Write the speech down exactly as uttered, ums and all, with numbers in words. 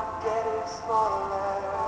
not getting smaller.